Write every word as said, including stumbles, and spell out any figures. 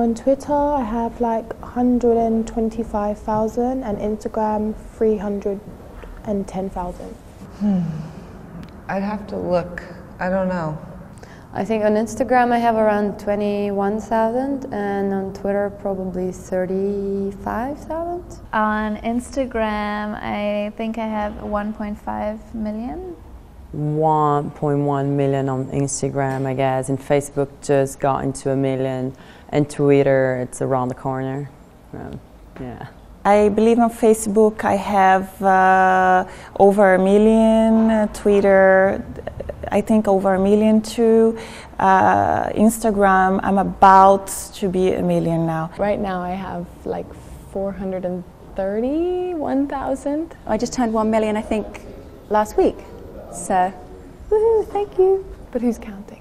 On Twitter, I have like one hundred twenty-five thousand and Instagram, three hundred ten thousand. Hmm. I'd have to look. I don't know. I think on Instagram I have around twenty-one thousand and on Twitter probably thirty-five thousand. On Instagram I think I have one point five million. one point one million on Instagram, I guess, and Facebook just got into a million, and Twitter it's around the corner. Um, yeah. I believe on Facebook I have uh, over a million, uh, Twitter I think over a million too. Uh, Instagram, I'm about to be a million now. Right now I have like four hundred thirty-one thousand. I just turned one million I think last week, so woohoo, thank you. But who's counting?